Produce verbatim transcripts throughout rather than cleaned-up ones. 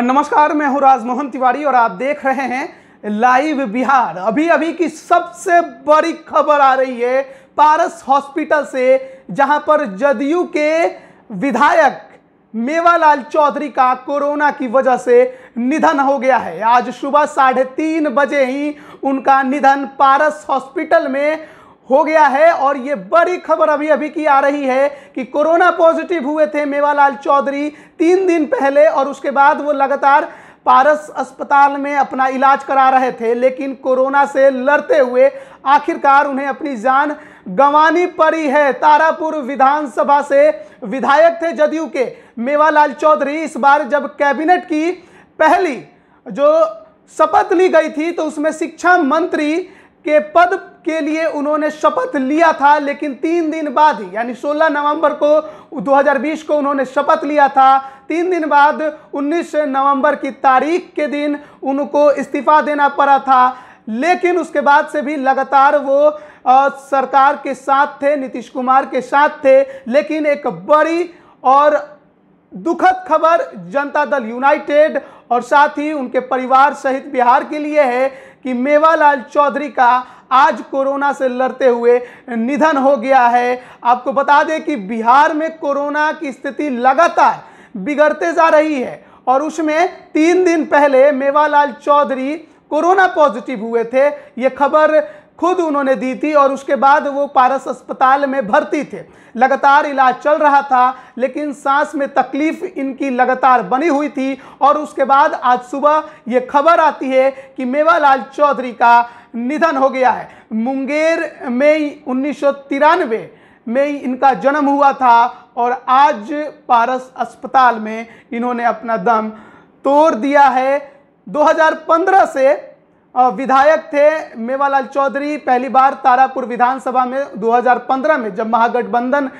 नमस्कार, मैं हूं राजमोहन तिवारी और आप देख रहे हैं लाइव बिहार। अभी अभी की सबसे बड़ी खबर आ रही है पारस हॉस्पिटल से, जहां पर जदयू के विधायक मेवालाल चौधरी का कोरोना की वजह से निधन हो गया है। आज सुबह साढ़े तीन बजे ही उनका निधन पारस हॉस्पिटल में हो गया है और ये बड़ी खबर अभी अभी की आ रही है कि कोरोना पॉजिटिव हुए थे मेवालाल चौधरी तीन दिन पहले और उसके बाद वो लगातार पारस अस्पताल में अपना इलाज करा रहे थे, लेकिन कोरोना से लड़ते हुए आखिरकार उन्हें अपनी जान गंवानी पड़ी है। तारापुर विधानसभा से विधायक थे जदयू के मेवालाल चौधरी। इस बार जब कैबिनेट की पहली जो शपथ ली गई थी तो उसमें शिक्षा मंत्री के पद के लिए उन्होंने शपथ लिया था, लेकिन तीन दिन बाद ही यानी सोलह नवंबर को दो हज़ार बीस को उन्होंने शपथ लिया था। तीन दिन बाद उन्नीस नवंबर की तारीख के दिन उनको इस्तीफा देना पड़ा था, लेकिन उसके बाद से भी लगातार वो आ, सरकार के साथ थे, नीतीश कुमार के साथ थे। लेकिन एक बड़ी और दुखद खबर जनता दल यूनाइटेड और साथ ही उनके परिवार सहित बिहार के लिए है कि मेवालाल चौधरी का आज कोरोना से लड़ते हुए निधन हो गया है। आपको बता दें कि बिहार में कोरोना की स्थिति लगातार बिगड़ते जा रही है और उसमें तीन दिन पहले मेवालाल चौधरी कोरोना पॉजिटिव हुए थे, ये खबर खुद उन्होंने दी थी और उसके बाद वो पारस अस्पताल में भर्ती थे। लगातार इलाज चल रहा था, लेकिन सांस में तकलीफ इनकी लगातार बनी हुई थी और उसके बाद आज सुबह ये खबर आती है कि मेवालाल चौधरी का निधन हो गया है। मुंगेर में उन्नीस सौ तिरानवे में इनका जन्म हुआ था और आज पारस अस्पताल में इन्होंने अपना दम तोड़ दिया है। दो हज़ार पंद्रह से विधायक थे मेवालाल चौधरी। पहली बार तारापुर विधानसभा में दो हज़ार पंद्रह में जब महागठबंधन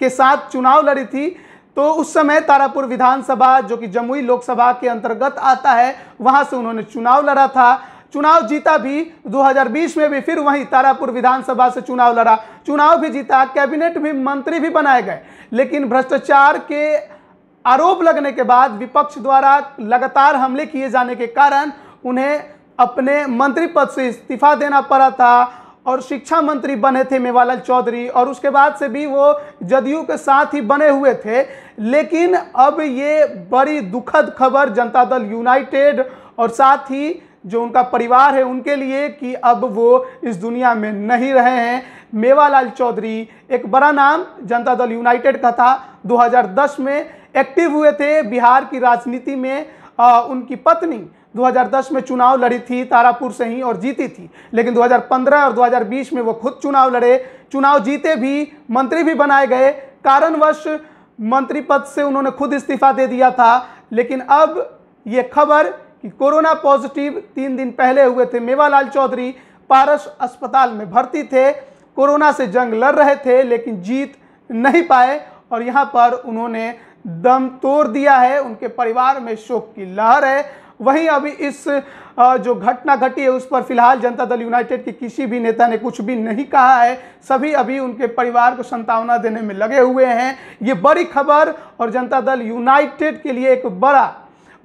के साथ चुनाव लड़ी थी तो उस समय तारापुर विधानसभा जो कि जमुई लोकसभा के अंतर्गत आता है, वहां से उन्होंने चुनाव लड़ा था। चुनाव जीता भी, दो हज़ार बीस में भी फिर वहीं तारापुर विधानसभा से चुनाव लड़ा, चुनाव भी जीता, कैबिनेट भी, मंत्री भी बनाए गए। लेकिन भ्रष्टाचार के आरोप लगने के बाद विपक्ष द्वारा लगातार हमले किए जाने के कारण उन्हें अपने मंत्री पद से इस्तीफा देना पड़ा था और शिक्षा मंत्री बने थे मेवालाल चौधरी और उसके बाद से भी वो जदयू के साथ ही बने हुए थे। लेकिन अब ये बड़ी दुखद खबर जनता दल यूनाइटेड और साथ ही जो उनका परिवार है उनके लिए कि अब वो इस दुनिया में नहीं रहे हैं। मेवालाल चौधरी एक बड़ा नाम जनता दल यूनाइटेड का था, दो हज़ार दस में एक्टिव हुए थे बिहार की राजनीति में। आ, उनकी पत्नी दो हज़ार दस में चुनाव लड़ी थी तारापुर से ही और जीती थी, लेकिन दो हज़ार पंद्रह और दो हज़ार बीस में वो खुद चुनाव लड़े, चुनाव जीते भी, मंत्री भी बनाए गए। कारणवश मंत्री पद से उन्होंने खुद इस्तीफा दे दिया था। लेकिन अब ये खबर कि कोरोना पॉजिटिव तीन दिन पहले हुए थे मेवालाल चौधरी, पारस अस्पताल में भर्ती थे, कोरोना से जंग लड़ रहे थे लेकिन जीत नहीं पाए और यहाँ पर उन्होंने दम तोड़ दिया है। उनके परिवार में शोक की लहर है। वहीं अभी इस जो घटना घटी है उस पर फिलहाल जनता दल यूनाइटेड के किसी भी नेता ने कुछ भी नहीं कहा है, सभी अभी उनके परिवार को सांत्वना देने में लगे हुए हैं। ये बड़ी खबर और जनता दल यूनाइटेड के लिए एक बड़ा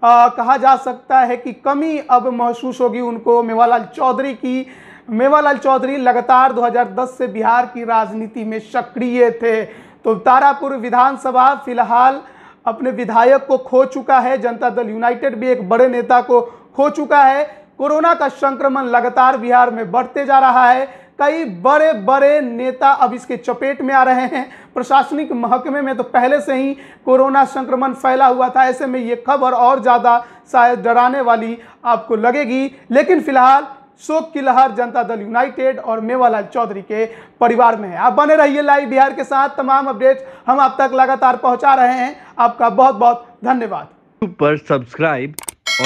आ, कहा जा सकता है कि कमी अब महसूस होगी उनको मेवालाल चौधरी की। मेवालाल चौधरी लगातार दो हज़ार दस से बिहार की राजनीति में सक्रिय थे, तो तारापुर विधानसभा फिलहाल अपने विधायक को खो चुका है, जनता दल यूनाइटेड भी एक बड़े नेता को खो चुका है। कोरोना का संक्रमण लगातार बिहार में बढ़ते जा रहा है, कई बड़े बड़े नेता अब इसके चपेट में आ रहे हैं। प्रशासनिक महकमे में तो पहले से ही कोरोना संक्रमण फैला हुआ था, ऐसे में ये खबर और ज़्यादा शायद डराने वाली आपको लगेगी। लेकिन फिलहाल शोक की लहर जनता दल यूनाइटेड और मेवालाल चौधरी के परिवार में है। आप बने रहिए लाइव बिहार के साथ, तमाम अपडेट्स हम आप तक लगातार पहुंचा रहे हैं। आपका बहुत बहुत धन्यवाद। यूट्यूब पर सब्सक्राइब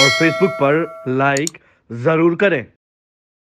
और फेसबुक पर लाइक जरूर करें।